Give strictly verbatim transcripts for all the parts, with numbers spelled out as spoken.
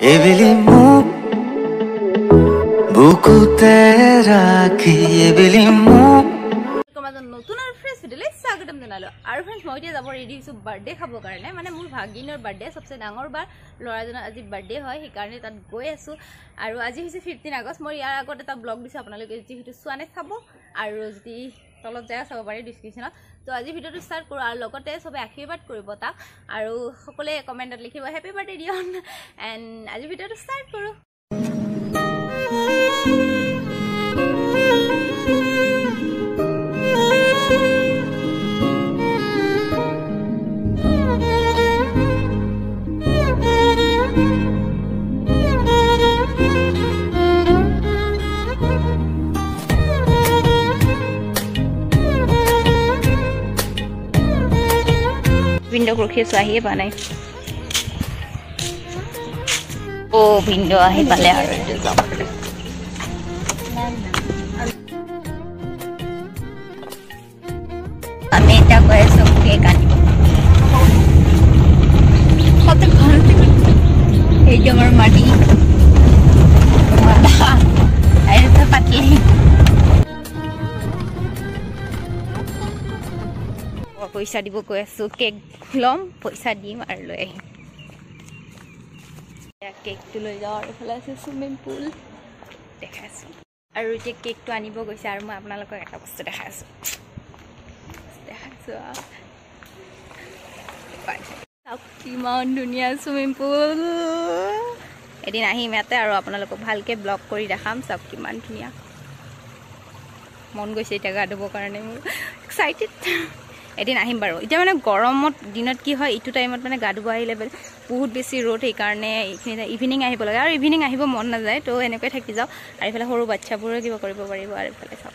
Eveli mu buku tera ki eveli mu. Komadon notun ar fresh video le sagatam denalo. Ar friends moitiya jabor ready so birthday khabo karne. Mane mur bhaginor birthday sabse dangor bar lora jono aji birthday hoy hikarne tar goi asu. Aru aji hise fifteen August mor yar agote ta blog dise apnaloke jodi hitu suane khabo aru jodi তলত যায় সবাৰে ডিসক্ৰিপশনত তো আজি ভিডিওটো start কৰো আৰু লগতে সবে আশীৰ্বাদ কৰিব তাক আৰু সকলে কমেন্টত লিখিব হ্যাপি বাৰ্থডে ডিয়ন এন্ড আজি ভিডিওটো স্টাৰ্ট কৰো Window croquet so ahi banai. Oh, window ahi bale aru. Ame ta koe so cake anibo. Koto ghar theke. Ei je amar mati. Mata. Ai ta patli. Poisa dibo koe so cake. Long poisa dim ar loi ahi ya cake tu loi jao ar phela se swimming pool dekhasu aru je cake tu anibo goise aru ma apnalok eta bostu dekhasu dekhasu apki mon duniya swimming pool edin ahi mate aru apnalok bhalke blog kori rakham sabki man duniya mon goise eta ga dobo karone excited এদিন আহিম বাৰু এটা মানে গৰমত দিনত কি হয় ইটো টাইমত মানে গাডু আহিলে বহুত বেছি ৰ'দ এই কাৰণে ইভিনিং আহিব লাগে আৰু ইভিনিং আহিব মন নাযায় তো এনেকৈ থাকি যাও আৰু ইফালে সৰু বাচ্চাবোৰে কিবা কৰিব পাৰিব আৰু ইফালে চাও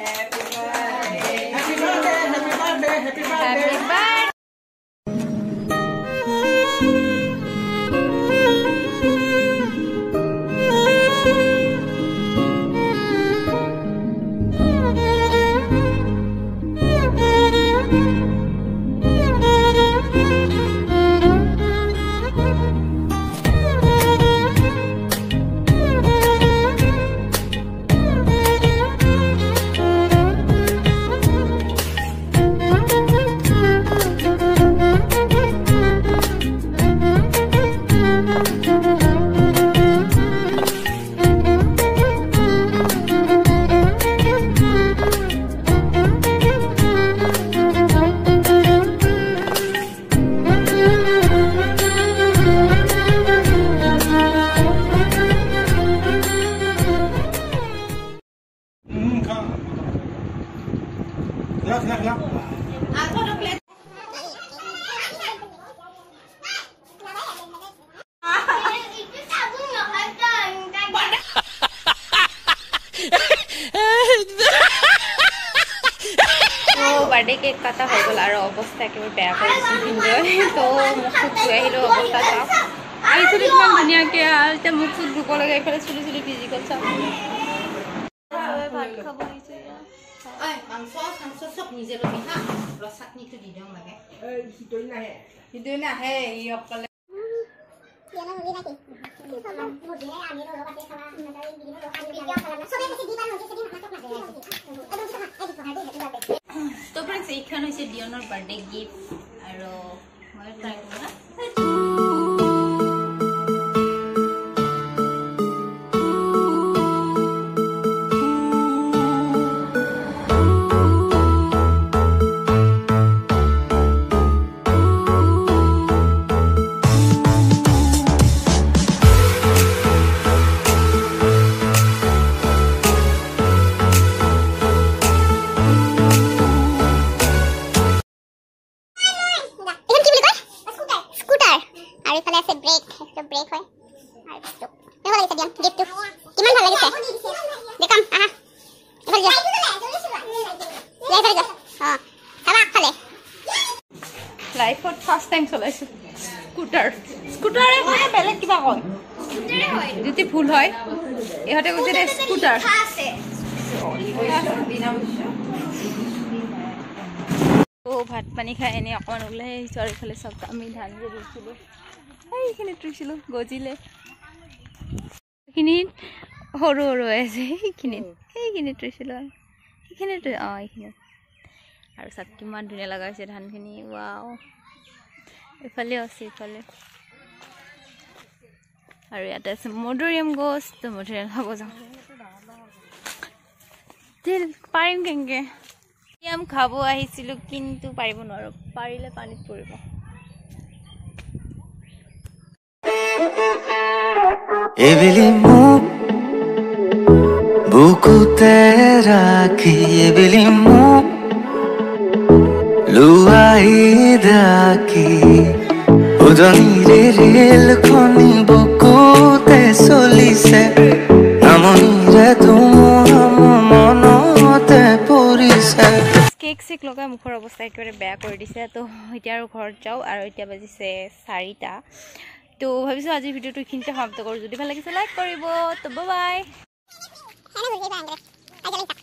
Happy birthday. Happy birthday. Happy birthday. Happy birthday. Happy birthday. Thank you. Birthday cake काटा हो गल आरो अवस्था के बेया कर तो मुखुत गइलो अवस्था सा आई सुनि मन दुनिया के आज ते मुखुत दुको लगे फेर सुनि सुनि फिजिकल सा भात खाबो इसे ओय मांस मांस सब निजे लो बिना रसात नि तो दिदों लगे ए हिदोय ना हे हिदोय ना हे इ अकल केना होबी ना के सब मोजे आमी रो बाते खाना मजा इ बिना रो खाली क्या खाना सब के दीवार हो के दिन मत मत एकदम सब एक पहाड़ दे बाते तो फ्रेंड्स এইখানে হইছে ডিওনার बर्थडे गिफ्ट আর মই ট্রাই করব लाइफ फॉर फर्स्ट टाइम चलाइस स्कूटर स्कूटर रे মানে বেলে কিবা কই স্কুটারে হয় যদি ফুল হয় এহতে কইছে রে স্কুটার আছে ও ভাত পানি খাই এনে অকন উলাই সরি ফেলে সব আমি ধান দিছিল এইখানে ট্রিছিল গজিলে এইখানে হরো হরো আছে এইখানে এইখানে ট্রিছিল এইখানে তো আ এইখানে আর সব কি মান ধুনে লাগাইছে ধানখিনি ওয়াও এফালে আছে এফালে আর এটা আছে মধুরিয়াম গোস তো মধুরিয়াম খাবো যাও তেল পাইম কেঙ্গে ইয়াম খাবো আহিছিল কিন্তু পারিব নর পারিলে পানিত পড়িব এবেলি মুখ বুকুতে রাখি এবেলি মুখ Luai daki, udani re reel khoni boko te soli se, namoni re tumam mono te puri se. Cake se loga mukhor obostha ekore beya kore dise to eta aru ghor jao aru eta bajise sarita to bhabisho aji video tu kinta hapto koru jodi bhal lagise like koribo to bye bye.